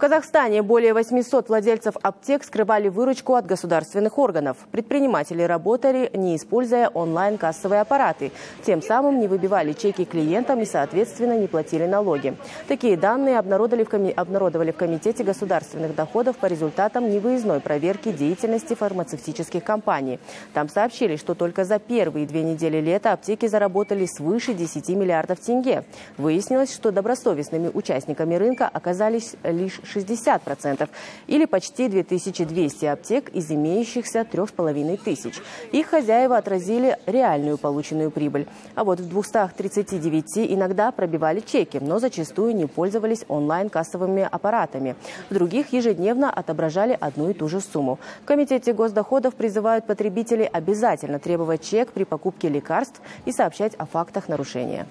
В Казахстане более 800 владельцев аптек скрывали выручку от государственных органов. Предприниматели работали, не используя онлайн-кассовые аппараты. Тем самым не выбивали чеки клиентам и, соответственно, не платили налоги. Такие данные обнародовали в Комитете государственных доходов по результатам невыездной проверки деятельности фармацевтических компаний. Там сообщили, что только за первые 2 недели лета аптеки заработали свыше 10 миллиардов тенге. Выяснилось, что добросовестными участниками рынка оказались лишь 60% или почти 2200 аптек из имеющихся 3500. Их хозяева отразили реальную полученную прибыль. А вот в 239 иногда пробивали чеки, но зачастую не пользовались онлайн-кассовыми аппаратами. В других ежедневно отображали одну и ту же сумму. В Комитете госдоходов призывают потребителей обязательно требовать чек при покупке лекарств и сообщать о фактах нарушения.